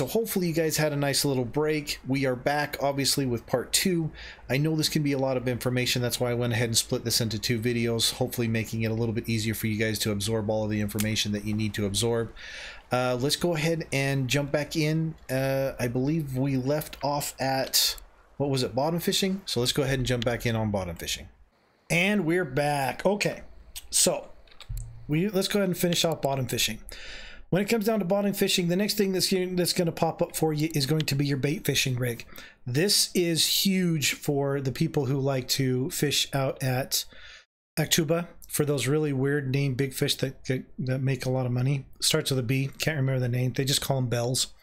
right, so hopefully you guys had a nice little break. We are back, obviously, with part 2. I know this can be a lot of information. That's why I went ahead and split this into 2 videos, hopefully making it a little bit easier for you guys to absorb all of the information that you need to absorb. Let's go ahead and jump back in. I believe we left off at, what was it, bottom fishing? So let's go ahead and jump back in on bottom fishing. And we're back. Okay, so let's go ahead and finish off bottom fishing. When it comes down to bottom fishing, the next thing that's going to pop up for you is going to be your bait fishing rig. This is huge for the people who like to fish out at Akhtuba for those really weird named big fish that make a lot of money. Starts with a B, can't remember the name. They just call them bells.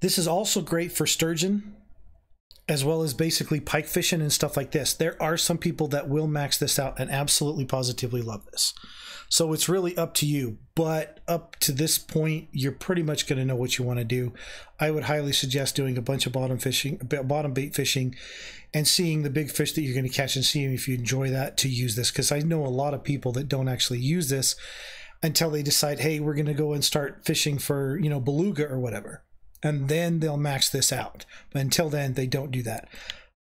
This is also great for sturgeon, as well as basically pike fishing and stuff like this. There are some people that will max this out and absolutely positively love this. So it's really up to you, but up to this point, you're pretty much going to know what you want to do. I would highly suggest doing a bunch of bottom bait fishing and seeing the big fish that you're going to catch and seeing if you enjoy that to use this, because I know a lot of people that don't actually use this until they decide, hey, we're going to go and start fishing for, you know, beluga or whatever. And then they'll max this out. But until then, they don't do that.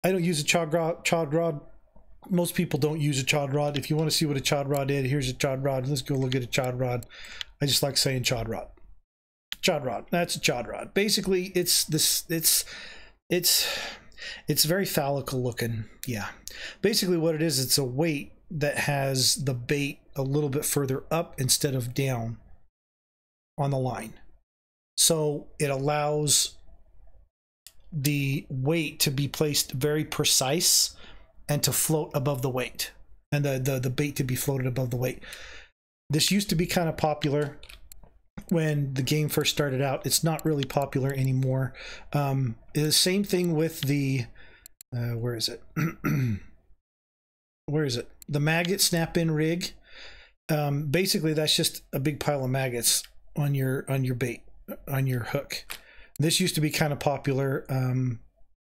I don't use a chod rod. Most people don't use a chod rod. If you want to see what a chod rod is, here's a chod rod. Let's go look at a chod rod. I just like saying chod rod. Chod rod. That's a chod rod. Basically, it's this. It's very phallical looking. Yeah. Basically, what it is, it's a weight that has the bait a little bit further up instead of down on the line. So it allows the weight to be placed very precise and to float above the weight, and the bait to be floated above the weight. This used to be kind of popular when the game first started out. It's not really popular anymore. The same thing with the, where is it? Where is it? The maggot snap-in rig. Basically, that's just a big pile of maggots on your bait, on your hook. This used to be kind of popular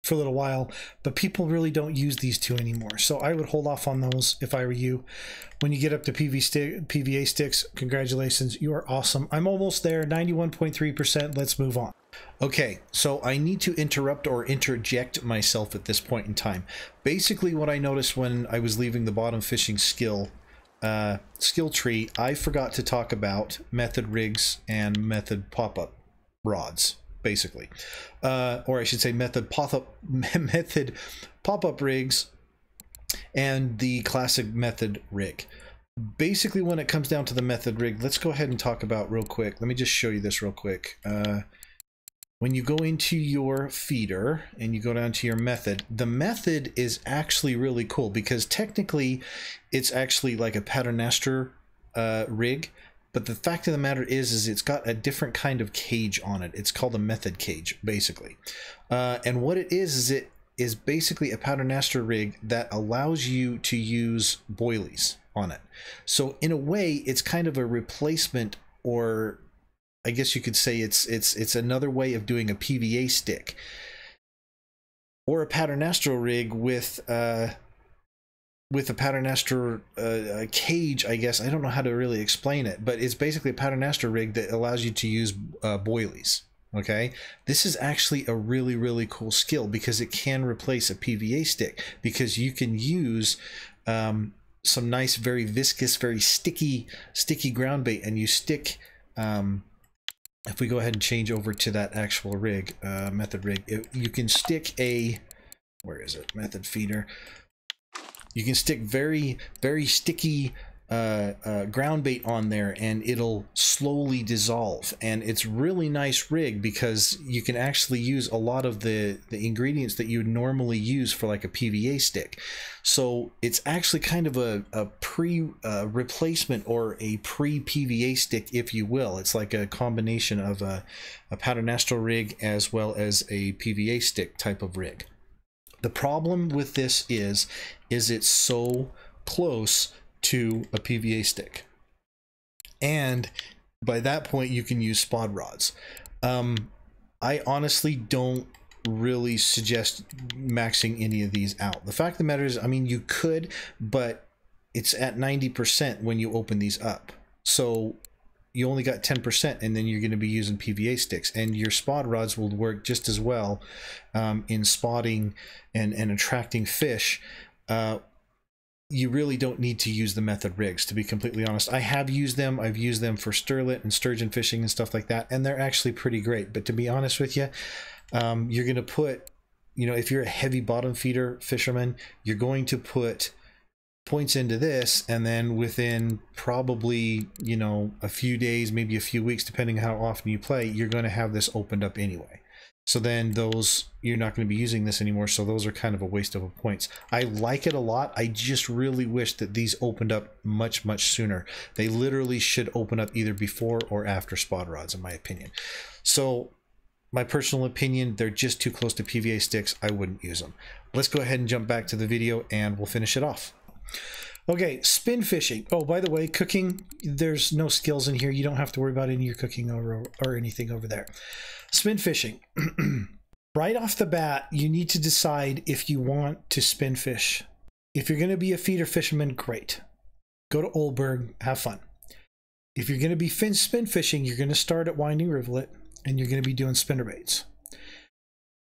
for a little while, but people really don't use these two anymore. So I would hold off on those if I were you. When you get up to PVA sticks, congratulations, you are awesome. I'm almost there, 91.3%. Let's move on. Okay, so I need to interrupt or interject myself at this point in time. Basically, what I noticed when I was leaving the bottom fishing skill tree, I forgot to talk about method rigs and method pop-up rods, basically, or I should say method pop-up rigs and the classic method rig. Basically, when it comes down to the method rig, let's go ahead and talk about real quick. Let me just show you this real quick. When you go into your feeder and you go down to your method, the method is actually really cool because technically it's actually like a paternoster rig, but the fact of the matter is it's got a different kind of cage on it. It's called a method cage, basically. And what it is basically a paternoster rig that allows you to use boilies on it. So in a way, it's kind of a replacement, or I guess you could say it's another way of doing a PVA stick or a paternoster rig with a paternoster cage, I guess. I don't know how to really explain it, but it's basically a paternoster rig that allows you to use boilies. Okay, this is actually a really, really cool skill because it can replace a PVA stick, because you can use some nice, very viscous, very sticky ground bait, and you stick. If we go ahead and change over to that actual rig, method rig, you can stick a, where is it? Method feeder. You can stick very, very sticky ground bait on there, and it'll slowly dissolve. And it's really nice rig because you can actually use a lot of the ingredients that you would normally use for like a PVA stick. So it's actually kind of a pre-replacement or a pre-PVA stick, if you will. It's like a combination of a paternoster rig as well as a PVA stick type of rig. The problem with this is it's so close to a PVA stick, and by that point you can use spod rods. I honestly don't really suggest maxing any of these out. The fact of the matter is, I mean, you could, but it's at 90% when you open these up. So you only got 10%, and then you're going to be using PVA sticks, and your spod rods will work just as well in spotting and attracting fish. You really don't need to use the method rigs, to be completely honest. I have used them. I've used them for sterlet and sturgeon fishing and stuff like that, and they're actually pretty great. But to be honest with you, you're going to put, you know, if you're a heavy bottom feeder fisherman, you're going to put points into this, and then within probably, you know, a few days, maybe a few weeks, depending how often you play, you're going to have this opened up anyway. So then those, you're not going to be using this anymore, so those are kind of a waste of a points. I like it a lot. I just really wish that these opened up much, much sooner. They literally should open up either before or after spod rods, in my opinion. So my personal opinion, they're just too close to PVA sticks. I wouldn't use them. Let's go ahead and jump back to the video and we'll finish it off. Okay, spin fishing. Oh, by the way, cooking, there's no skills in here. You don't have to worry about any of your cooking or anything over there. Spin fishing. Right off the bat, you need to decide if you want to spin fish. If you're going to be a feeder fisherman, great. Go to Oldberg, have fun. If you're going to be spin fishing, you're going to start at Winding Rivulet, and you're going to be doing spinnerbaits.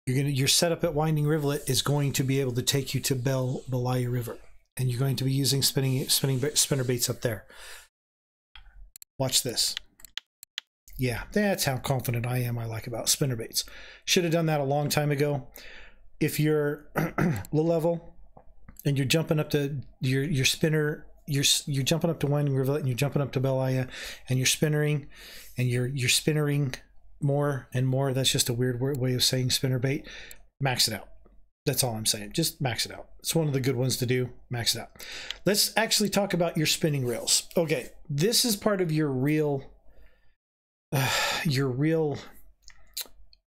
Your setup at Winding Rivulet is going to be able to take you to Belaya River. And you're going to be using spinner baits up there. Watch this. Yeah, that's how confident I am. I like about spinner baits. Should have done that a long time ago. If you're low level and you're jumping up to your spinner, you're jumping up to Winding Rivulet and you're jumping up to Belaya, and you're spinnering, and you're spinnering more and more. That's just a weird way of saying spinner bait. Max it out. That's all I'm saying. Just max it out. It's one of the good ones to do. Max it out. Let's actually talk about your spinning reels. Okay, this is part of your reel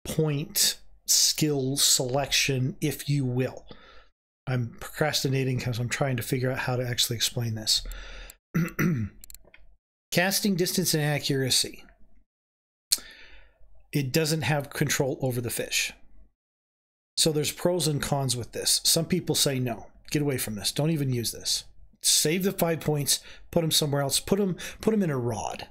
point skill selection, if you will. I'm procrastinating because I'm trying to figure out how to actually explain this. Casting distance and accuracy. It doesn't have control over the fish. So there's pros and cons with this. Some people say, no, get away from this. Don't even use this. Save the 5 points, put them somewhere else, put them in a rod.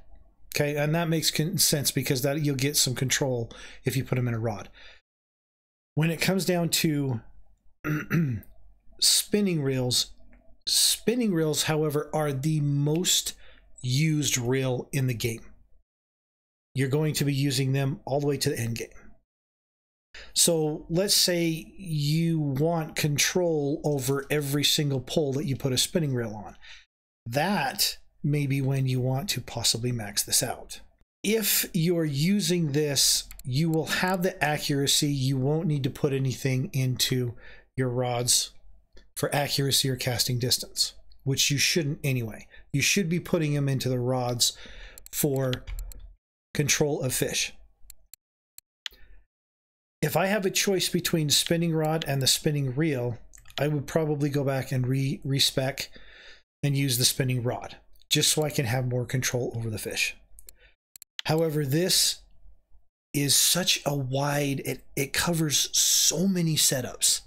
Okay, and that makes sense because that you'll get some control if you put them in a rod. When it comes down to spinning reels, however, are the most used reel in the game. You're going to be using them all the way to the end game. So let's say you want control over every single pole that you put a spinning reel on. That may be when you want to possibly max this out. If you're using this, you will have the accuracy. You won't need to put anything into your rods for accuracy or casting distance, which you shouldn't anyway. You should be putting them into the rods for control of fish. If I have a choice between spinning rod and the spinning reel, I would probably go back and respec and use the spinning rod, just so I can have more control over the fish. However, this is such a wide, it covers so many setups.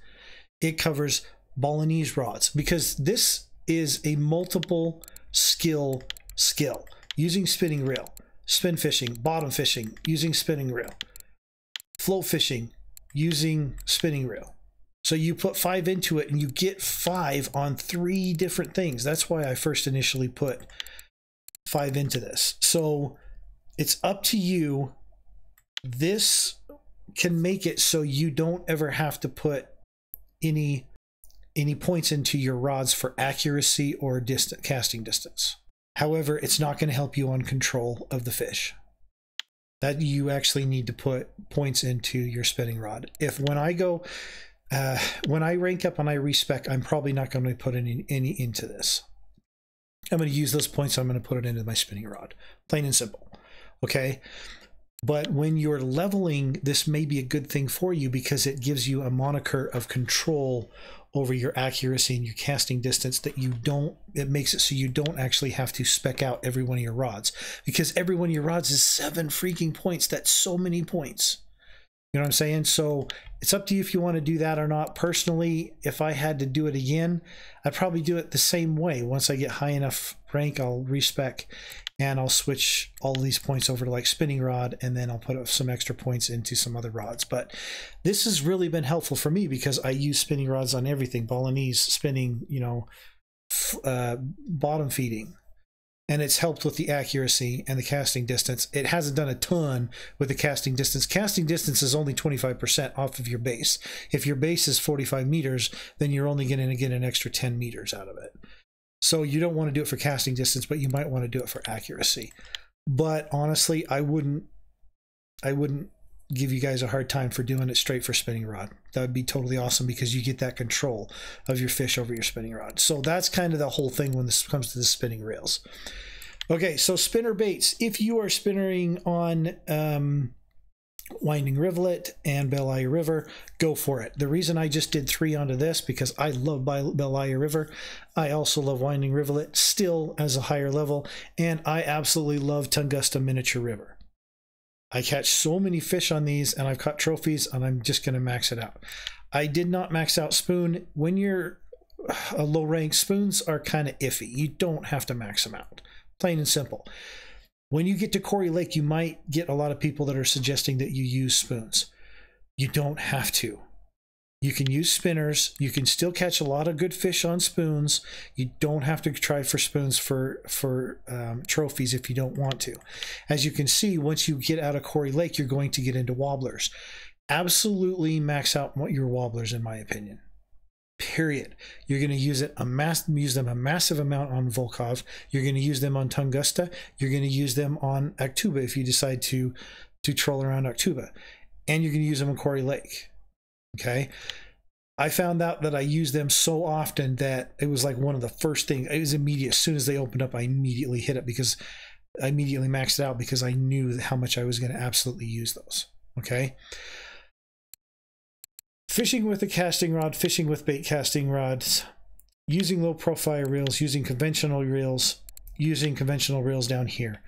It covers Balinese rods, because this is a multiple skill. Using spinning reel, spin fishing, bottom fishing, using spinning reel. Float fishing using spinning reel. So you put 5 into it and you get 5 on 3 different things. That's why I first initially put 5 into this. So it's up to you. This can make it so you don't ever have to put any points into your rods for accuracy or casting distance. However, it's not going to help you on control of the fish. That you actually need to put points into your spinning rod. If when I rank up and I respec, I'm probably not going to put any into this. I'm going to use those points. I'm going to put it into my spinning rod, plain and simple. Okay. But when you're leveling, this may be a good thing for you because it gives you a moniker of control over your accuracy and your casting distance that you don't, it makes it so you don't actually have to spec out every one of your rods, because every one of your rods is 7 freaking points. That's so many points. You know what I'm saying? So it's up to you if you want to do that or not. Personally, if I had to do it again, I'd probably do it the same way. Once I get high enough rank, I'll respec and I'll switch all of these points over to like spinning rod, and then I'll put up some extra points into some other rods. But this has really been helpful for me because I use spinning rods on everything. Balinese, spinning, you know, bottom feeding. And it's helped with the accuracy and the casting distance. It hasn't done a ton with the casting distance. Casting distance is only 25% off of your base. If your base is 45 meters, then you're only going to get an extra 10 meters out of it. So you don't want to do it for casting distance, but you might want to do it for accuracy. But honestly, I wouldn't give you guys a hard time for doing it straight for spinning rod. That would be totally awesome because you get that control of your fish over your spinning rod. So that's kind of the whole thing when this comes to the spinning reels. Okay, so spinner baits. If you are spinnering on Winding Rivulet and Belaya River, go for it. The reason I just did 3 onto this because I love Belaya River. I also love Winding Rivulet still as a higher level, and I absolutely love Tunguska Miniature River. I catch so many fish on these, and I've caught trophies, and I'm just going to max it out. I did not max out spoon. When you're a low rank, spoons are kind of iffy. You don't have to max them out. Plain and simple. When you get to Quarry Lake, you might get a lot of people that are suggesting that you use spoons. You don't have to. You can use spinners. You can still catch a lot of good fish on spoons. You don't have to try for spoons for trophies if you don't want to. As you can see, once you get out of Quarry Lake, you're going to get into wobblers. Absolutely max out your wobblers, in my opinion. Period. You're going to use them a massive amount on Volkov. You're going to use them on Tunguska. You're going to use them on Akhtuba if you decide to troll around Akhtuba. And you're going to use them on Quarry Lake. Okay, I found out that I used them so often that it was like one of the first things. It was immediate. As soon as they opened up, I immediately hit it because I immediately maxed it out because I knew how much I was going to absolutely use those. Okay, fishing with a casting rod, fishing with bait casting rods, using low profile reels, using conventional reels, down here.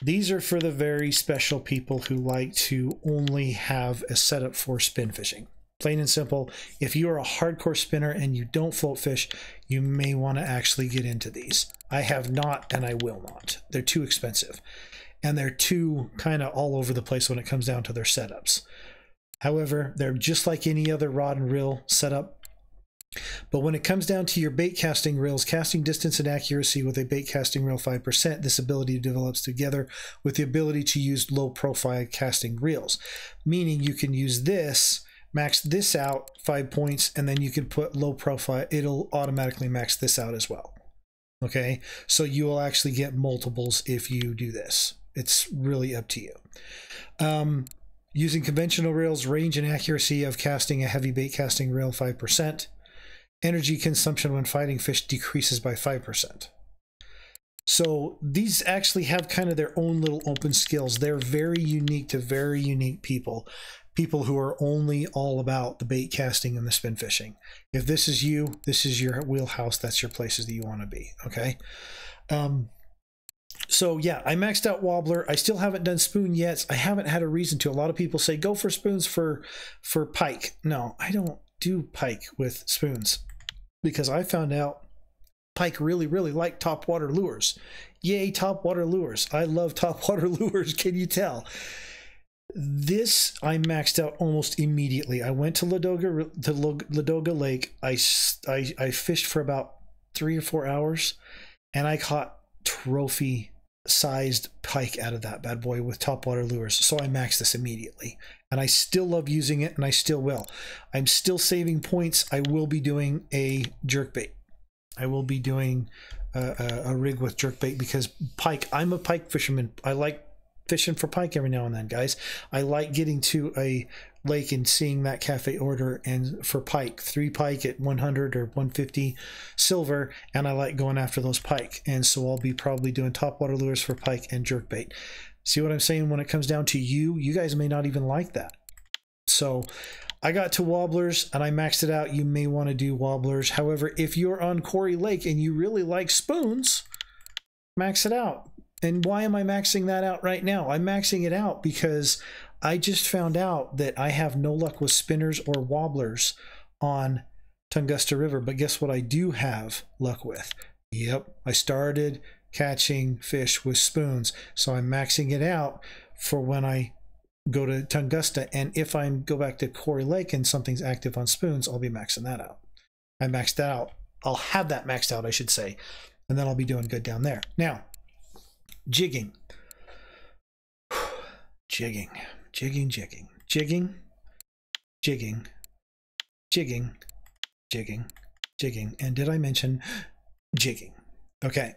These are for the very special people who like to only have a setup for spin fishing. Plain and simple, if you are a hardcore spinner and you don't float fish, you may want to actually get into these. I have not, and I will not. They're too expensive, and they're too kind of all over the place when it comes down to their setups. However, they're just like any other rod and reel setup. But when it comes down to your bait casting reels, casting distance and accuracy with a bait casting reel 5%, this ability develops together with the ability to use low profile casting reels, meaning you can use this, max this out 5 points, and then you can put low profile, it'll automatically max this out as well. Okay, so you will actually get multiples if you do this. It's really up to you. Using conventional reels, range and accuracy of casting a heavy bait casting reel 5%. Energy consumption when fighting fish decreases by 5%. So these actually have kind of their own little open skills. They're very unique to very unique people. People who are only all about the bait casting and the spin fishing. If this is you, this is your wheelhouse. That's your places that you want to be. Okay. So yeah, I maxed out wobbler. I still haven't done spoon yet. I haven't had a reason to. A lot of people say go for spoons for pike. No, I don't do pike with spoons because I found out pike really, really like topwater lures. Yay, topwater lures. I love topwater lures. Can you tell? This I maxed out almost immediately. I went to Ladoga Lake. I fished for about 3 or 4 hours, and I caught trophy-sized pike out of that bad boy with topwater lures. So I maxed this immediately, and I still love using it, and I still will. I'm still saving points. I will be doing a jerkbait. I will be doing a rig with jerkbait because pike. I'm a pike fisherman. I like fishing for pike every now and then, guys. I like getting to a lake and seeing that cafe order and for pike, 3 pike at 100 or 150 silver, and I like going after those pike. And so I'll be probably doing topwater lures for pike and jerkbait. See what I'm saying? When it comes down to you, you guys may not even like that. So I got to wobblers and I maxed it out. You may want to do wobblers. However, if you're on Quarry Lake and you really like spoons, max it out. And why am I maxing that out right now? I'm maxing it out because I just found out that I have no luck with spinners or wobblers on Tunguska River, but guess what I do have luck with? Yep, I started catching fish with spoons, so I'm maxing it out for when I go to Tunguska, and if I go back to Quarry Lake and something's active on spoons, I'll be maxing that out. I maxed that out. I'll have that maxed out, I should say, and then I'll be doing good down there. Now, jigging. Jigging. And did I mention jigging? Okay.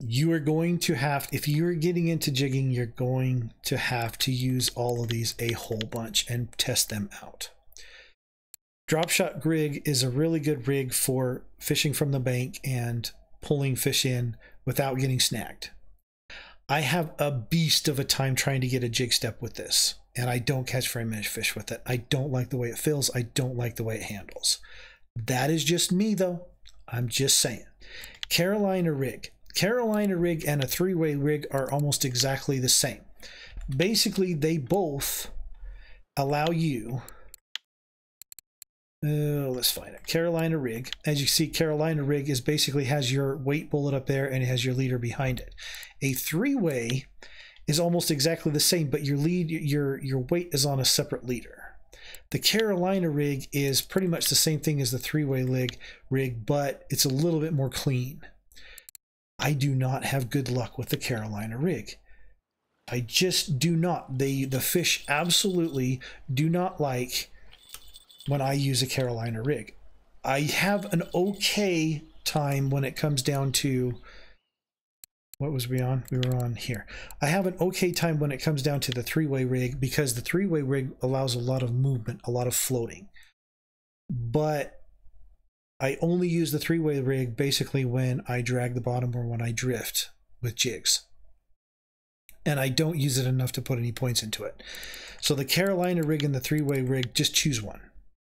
You are going to have, if you're getting into jigging, you're going to have to use all of these a whole bunch and test them out. Drop shot rig is a really good rig for fishing from the bank and pulling fish in without getting snagged. I have a beast of a time trying to get a jig step with this, and I don't catch very many fish with it. I don't like the way it feels. I don't like the way it handles. That is just me, though. I'm just saying. Carolina rig. Carolina rig and a three-way rig are almost exactly the same. Basically, they both allow you... let's find it. Carolina rig. As you see, Carolina rig is basically has your weight bullet up there and it has your leader behind it. A three-way is almost exactly the same, but your lead, your weight is on a separate leader. The Carolina rig is pretty much the same thing as the three-way rig, but it's a little bit more clean. I do not have good luck with the Carolina rig. I just do not. The fish absolutely do not like when I use a Carolina rig. I have an okay time when it comes down to, what was we on? We were on here. I have an okay time when it comes down to the three-way rig because the three-way rig allows a lot of movement, a lot of floating. But I only use the three-way rig basically when I drag the bottom or when I drift with jigs. And I don't use it enough to put any points into it. So the Carolina rig and the three-way rig, just choose one.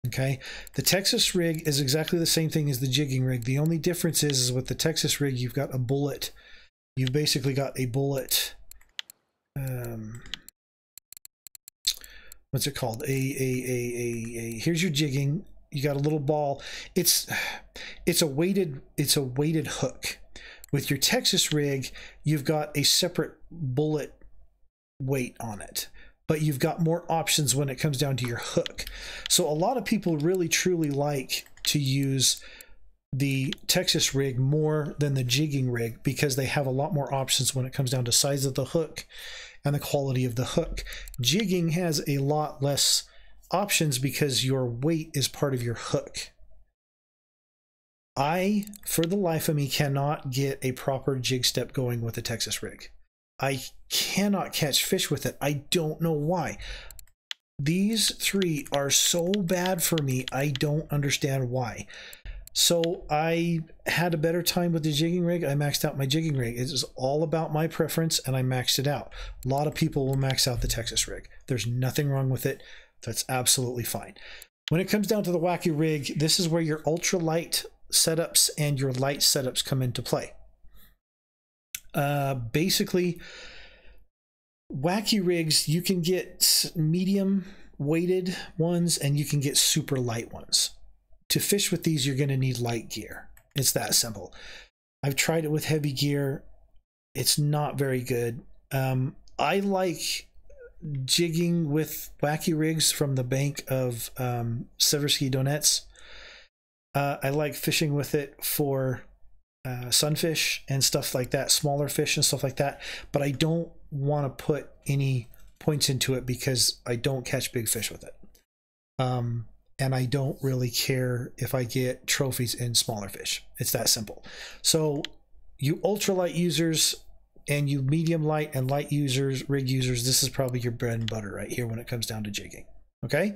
Okay, the Texas rig is exactly the same thing as the jigging rig. The only difference is with the Texas rig, you've got a bullet. You've basically got a bullet. What's it called? Here's your jigging. You got a little ball. It's a weighted hook. With your Texas rig, you've got a separate bullet weight on it, but you've got more options when it comes down to your hook. So a lot of people really truly like to use the Texas rig more than the jigging rig because they have a lot more options when it comes down to size of the hook and the quality of the hook. Jigging has a lot less options because your weight is part of your hook. I, for the life of me, cannot get a proper jig step going with the Texas rig. I cannot catch fish with it. I don't know why. These three are so bad for me. I don't understand why. So I had a better time with the jigging rig. I maxed out my jigging rig. It is all about my preference, and I maxed it out. A lot of people will max out the Texas rig. There's nothing wrong with it. That's absolutely fine. When it comes down to the wacky rig, this is where your ultralight setups and your light setups come into play. Basically, wacky rigs, you can get medium weighted ones and you can get super light ones. To fish with these, you're going to need light gear. It's that simple. I've tried it with heavy gear. It's not very good. I like jigging with wacky rigs from the bank of Siversky Donets. I like fishing with it for sunfish and stuff like that, smaller fish and stuff like that, but I don't want to put any points into it because I don't catch big fish with it, and I don't really care if I get trophies in smaller fish. It's that simple. So you ultralight users and you medium light and light users, rig users, this is probably your bread and butter right here when it comes down to jigging. Okay,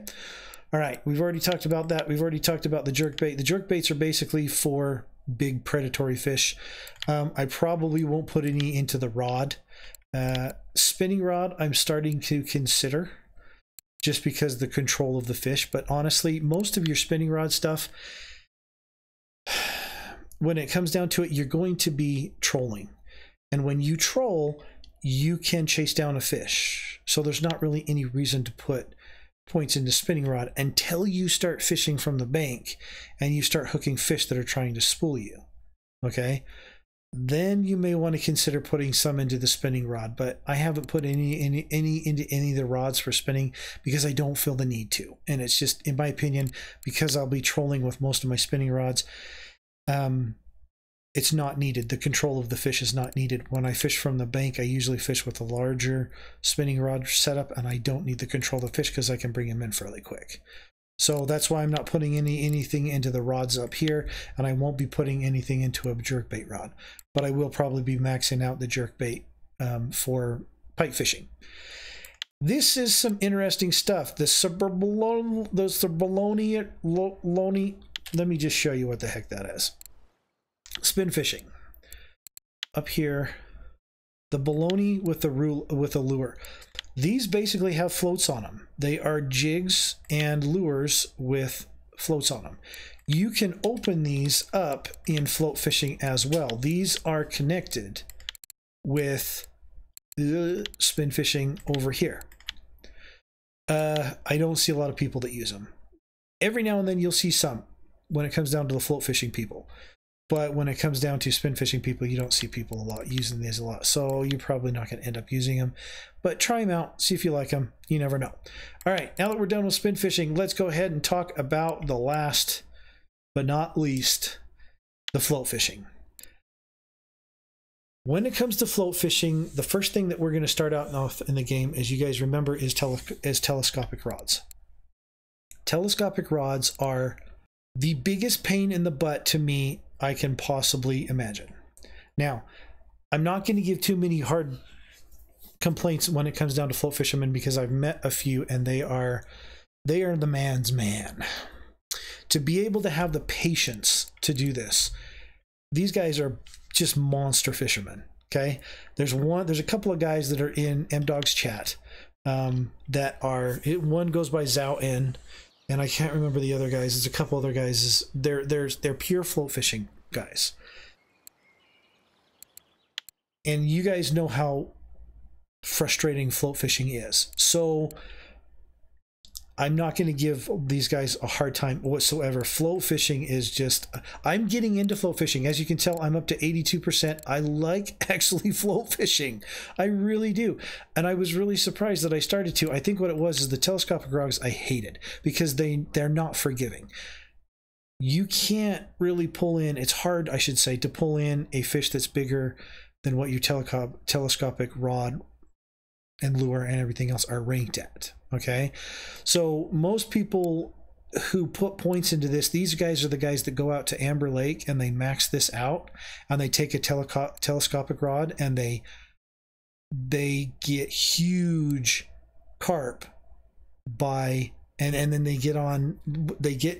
all right, we've already talked about that. We've already talked about the jerkbait. The jerkbaits are basically for big predatory fish. I probably won't put any into the rod. Spinning rod, I'm starting to consider just because the control of the fish, but honestly, most of your spinning rod stuff, when it comes down to it, you're going to be trolling. And when you troll, you can chase down a fish. So there's not really any reason to put points into spinning rod until you start fishing from the bank and you start hooking fish that are trying to spool you. Okay, then you may want to consider putting some into the spinning rod, but I haven't put any into any of the rods for spinning because I don't feel the need to, and it's just, in my opinion, because I'll be trolling with most of my spinning rods. It's not needed. The control of the fish is not needed. When I fish from the bank, I usually fish with a larger spinning rod setup, and I don't need the control of the fish because I can bring them in fairly quick. So that's why I'm not putting anything into the rods up here, and I won't be putting anything into a jerkbait rod. But I will probably be maxing out the jerkbait for pike fishing. This is some interesting stuff. The Siberia, let me just show you what the heck that is. Spin fishing up here, the baloney with the rule with a lure. These basically have floats on them. They are jigs and lures with floats on them. You can open these up in float fishing as well. These are connected with spin fishing over here. I don't see a lot of people that use them. Every now and then you'll see some when it comes down to the float fishing people. But when it comes down to spin fishing people, you don't see people a lot using these a lot. So you're probably not going to end up using them. But try them out. See if you like them. You never know. All right. Now that we're done with spin fishing, let's go ahead and talk about the last but not least, the float fishing. When it comes to float fishing, the first thing that we're going to start out with in the game, as you guys remember, is telescopic rods. Telescopic rods are the biggest pain in the butt to me I can possibly imagine. Now, I'm not going to give too many hard complaints when it comes down to float fishermen because I've met a few and they are the man's man. To be able to have the patience to do this, these guys are just monster fishermen. Okay, there's a couple of guys that are in MDog's chat that are, one goes by Zhao N. And I can't remember the other guys. There's a couple other guys. They're pure float fishing guys. And you guys know how frustrating float fishing is. So I'm not going to give these guys a hard time whatsoever. Float fishing is just, I'm getting into float fishing. As you can tell, I'm up to 82%. I like actually float fishing. I really do. And I was really surprised that I started to. I think what it was is the telescopic rods I hated because they're not forgiving. You can't really pull in, it's hard, I should say, to pull in a fish that's bigger than what your telescopic rod and lure and everything else are ranked at. Okay, so most people who put points into this, these guys are the guys that go out to Amber Lake and they max this out and they take a telescopic rod and they get huge carp by and then they get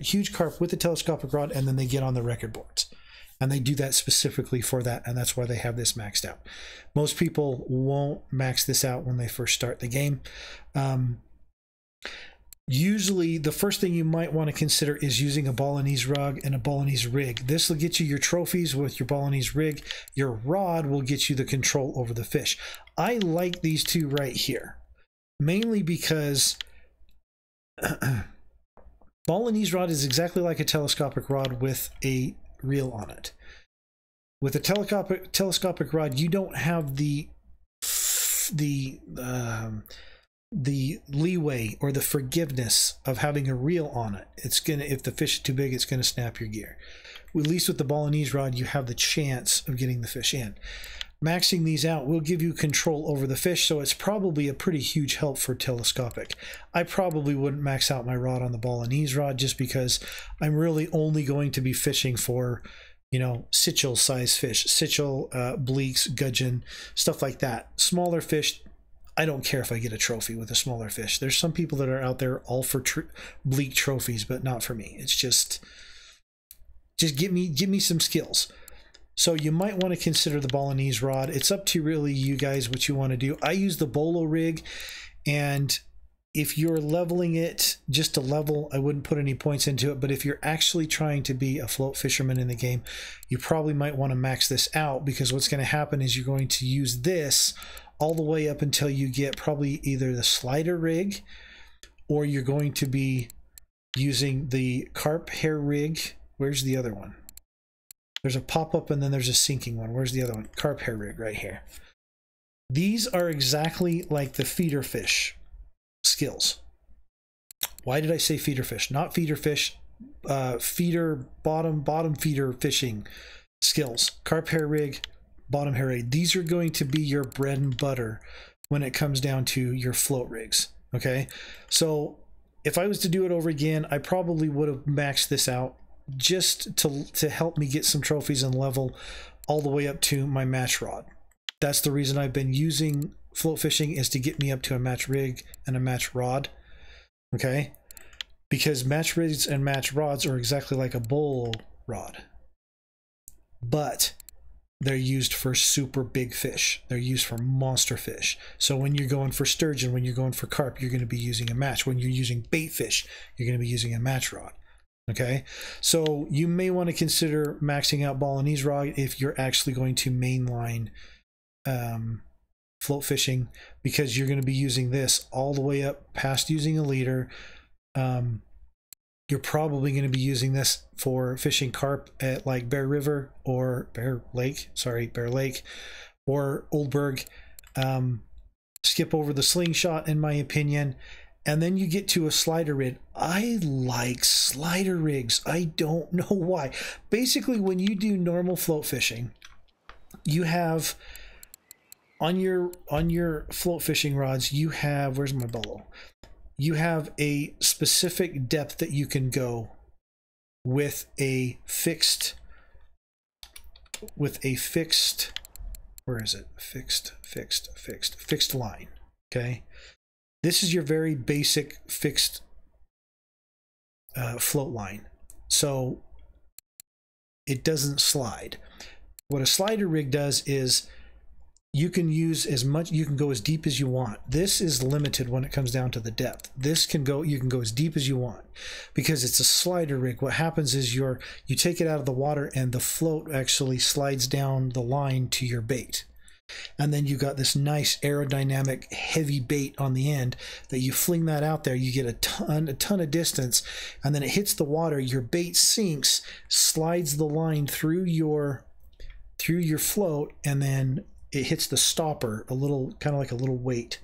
huge carp with the telescopic rod, and then they get on the record boards. And they do that specifically for that, and that's why they have this maxed out. Most people won't max this out when they first start the game. Usually, the first thing you might want to consider is using a Balinese rod and a Balinese rig. This will get you your trophies with your Balinese rig. Your rod will get you the control over the fish. I like these two right here, mainly because Balinese rod is exactly like a telescopic rod with a reel on it. With a telescopic rod, you don't have the leeway or the forgiveness of having a reel on it. It's gonna, if the fish is too big, it's gonna snap your gear. At least with the Balinese rod, you have the chance of getting the fish in. Maxing these out will give you control over the fish, so it's probably a pretty huge help for telescopic. I probably wouldn't max out my rod on the Balinese rod just because I'm really only going to be fishing for, you know, sichel size fish, sichel, bleaks, gudgeon, stuff like that. Smaller fish, I don't care if I get a trophy with a smaller fish. There's some people that are out there all for bleak trophies, but not for me. It's just give me some skills. So you might want to consider the Balinese rod. It's up to really you guys what you want to do. I use the Bolo rig, and if you're leveling it just to level, I wouldn't put any points into it. But if you're actually trying to be a float fisherman in the game, you probably might want to max this out, because what's going to happen is you're going to use this all the way up until you get probably either the slider rig, or you're going to be using the carp hair rig. Where's the other one? There's a pop-up and then there's a sinking one. Where's the other one? Carp hair rig right here. These are exactly like the feeder fish skills. Why did I say feeder fish? Not feeder fish, feeder, bottom feeder fishing skills. Carp hair rig, bottom hair rig. These are going to be your bread and butter when it comes down to your float rigs, okay? So if I was to do it over again, I probably would have maxed this out just to help me get some trophies and level all the way up to my match rod. That's the reason I've been using float fishing, is to get me up to a match rig and a match rod, okay? Because match rigs and match rods are exactly like a bull rod, but they're used for super big fish. They're used for monster fish. So when you're going for sturgeon, when you're going for carp, you're going to be using a match. When you're using bait fish, you're going to be using a match rod. Okay, so you may want to consider maxing out Balinese rod if you're actually going to mainline float fishing, because you're going to be using this all the way up past using a leader. You're probably going to be using this for fishing carp at like Bear River or Bear Lake or Oldberg. Skip over the slingshot, in my opinion. And then you get to a slider rig. I like slider rigs. I don't know why. Basically, when you do normal float fishing, you have on your float fishing rods, you have, where's my bellow? You have a specific depth that you can go with a fixed, where is it? Fixed line, okay? This is your very basic fixed float line, so it doesn't slide. What a slider rig does is you can use as much, you can go as deep as you want. This is limited when it comes down to the depth. This can go, you can go as deep as you want because it's a slider rig. What happens is you take it out of the water and the float actually slides down the line to your bait. And then you got this nice aerodynamic heavy bait on the end that you fling that out there. You get a ton of distance, and then it hits the water. Your bait sinks, slides the line through your float, and then it hits the stopper, a little kind of like a little weight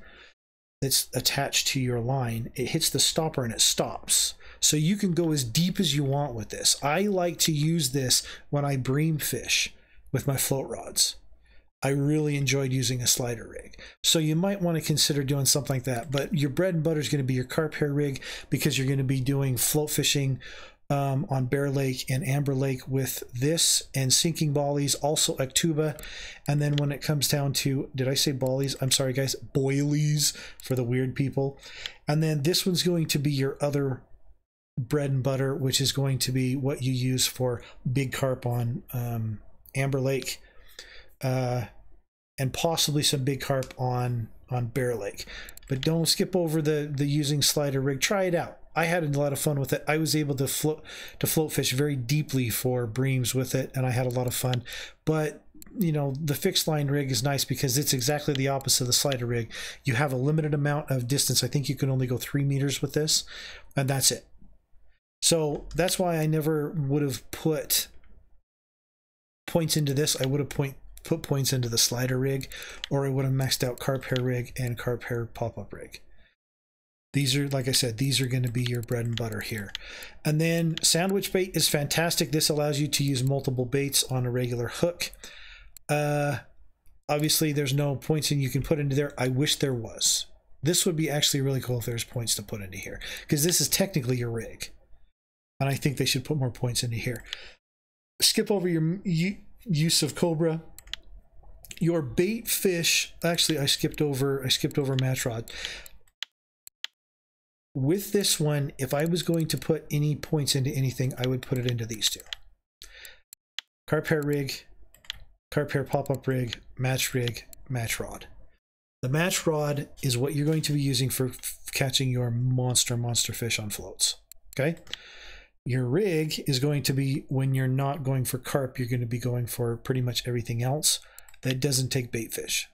that's attached to your line. It hits the stopper and it stops. So you can go as deep as you want with this. I like to use this when I bream fish with my float rods. I really enjoyed using a slider rig. So you might want to consider doing something like that, but your bread and butter is going to be your carp hair rig, because you're going to be doing float fishing on Bear Lake and Amber Lake with this, and sinking bollies, also Akhtuba. And then when it comes down to, did I say bollies? I'm sorry guys, boilies for the weird people. And then this one's going to be your other bread and butter, which is going to be what you use for big carp on Amber Lake. And possibly some big carp on Bear Lake. But don't skip over the using slider rig. Try it out. I had a lot of fun with it. I was able to float fish very deeply for breams with it, and I had a lot of fun. But you know, the fixed line rig is nice because it's exactly the opposite of the slider rig. You have a limited amount of distance. I think you can only go 3 meters with this, and that's it. So that's why I never would have put points into this. I would have put points into the slider rig, or I would have maxed out carp hair rig and carp hair pop-up rig. These are, like I said, these are going to be your bread and butter here. And then sandwich bait is fantastic. This allows you to use multiple baits on a regular hook. Obviously there's no points in you can put into there. I wish there was. This would be actually really cool if there's points to put into here, because this is technically your rig, and I think they should put more points into here. Skip over your use of cobra. Your bait fish, actually I skipped over match rod. With this one, if I was going to put any points into anything, I would put it into these two. Carp hair rig, carp hair pop-up rig, match rod. The match rod is what you're going to be using for catching your monster fish on floats, okay? Your rig is going to be, when you're not going for carp, you're going to be going for pretty much everything else that doesn't take bait fish.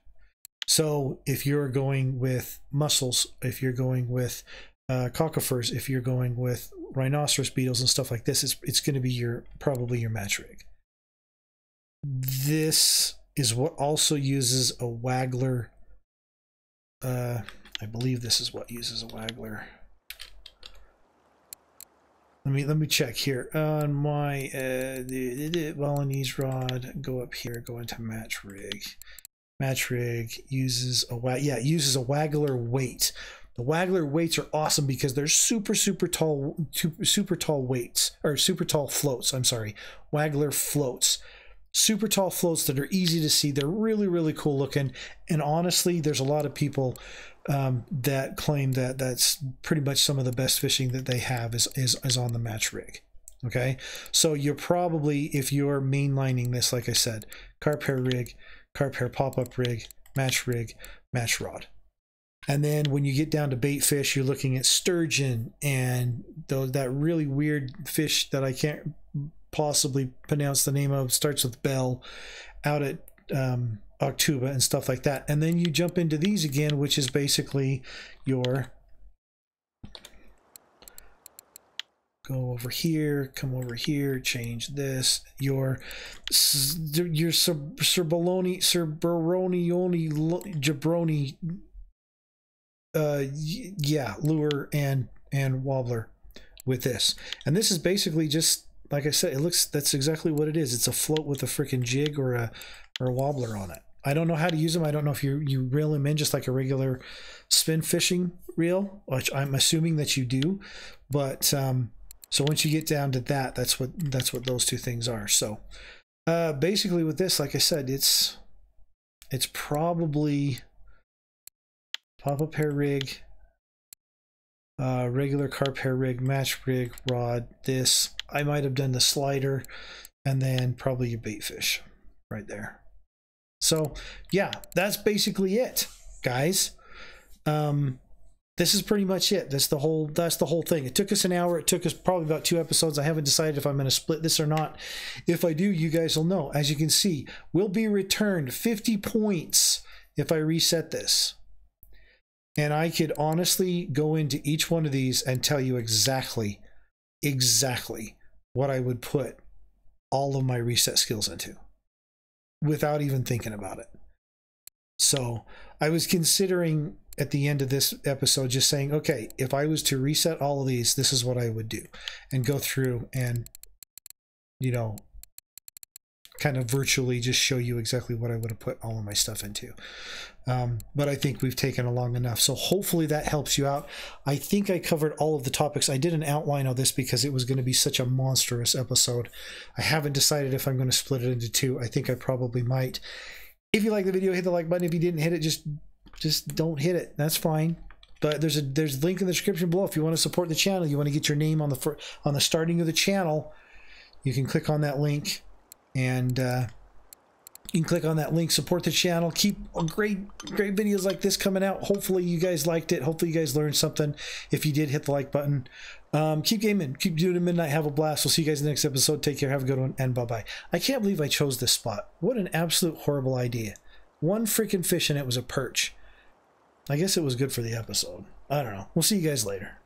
So if you're going with mussels, if you're going with cockafers, if you're going with rhinoceros beetles and stuff like this, it's going to be your probably your match rig. This is what also uses a waggler. I believe this is what uses a waggler. Let me check here on my the Balinese rod. Go up here. Go into match rig. Match rig uses a it uses a waggler weight. The waggler weights are awesome because they're super tall weights, or super tall floats. I'm sorry, waggler floats. Super tall floats that are easy to see. They're really cool looking, and honestly there's a lot of people that claim that that's pretty much some of the best fishing that they have is on the match rig. Okay, so you're probably, if you're mainlining this, like I said, carp hair rig, carp hair pop-up rig, match rod. And then when you get down to bait fish, you're looking at sturgeon and that really weird fish that I can't possibly pronounce the name of, starts with bell, out at Akhtuba and stuff like that. And then you jump into these again, which is basically your go over here, come over here, change this, your jabroni lure and wobbler with this. And this is basically just, like I said, it looks, that's exactly what it is. It's a float with a freaking jig or a wobbler on it. I don't know how to use them. I don't know if you reel them in just like a regular spin fishing reel, which I'm assuming that you do. But so once you get down to that, that's what those two things are. So basically with this, like I said, it's probably pop-up hair rig, regular carp hair rig, match rig, rod, this. I might have done the slider, and then probably your bait fish right there. So yeah, that's basically it, guys. This is pretty much it. That's the whole thing. It took us an hour. It took us probably about 2 episodes. I haven't decided if I'm going to split this or not. If I do, you guys will know. As you can see, we'll be returned 50 points if I reset this. And I could honestly go into each one of these and tell you exactly what I would put all of my reset skills into without even thinking about it. So I was considering at the end of this episode just saying, okay, if I was to reset all of these, this is what I would do, and go through and, you know, kind of virtually just show you exactly what I would have put all of my stuff into. But I think we've taken along enough. So hopefully that helps you out. I think I covered all of the topics. I did an outline of this because it was going to be such a monstrous episode. I haven't decided if I'm going to split it into 2. I think I probably might. If you like the video, hit the like button. If you didn't hit it, just don't hit it. That's fine. But there's a link in the description below if you want to support the channel. You want to get your name on the starting of the channel. You can click on that link. And you can click on that link, support the channel, keep great videos like this coming out. Hopefully you guys liked it. Hopefully you guys learned something. If you did, hit the like button. Keep gaming, keep doing it at midnight. Have a blast. We'll see you guys in the next episode. Take care, have a good one, and bye-bye. I can't believe I chose this spot. What an absolute horrible idea. One freaking fish and it was a perch. I guess it was good for the episode. I don't know. We'll see you guys later.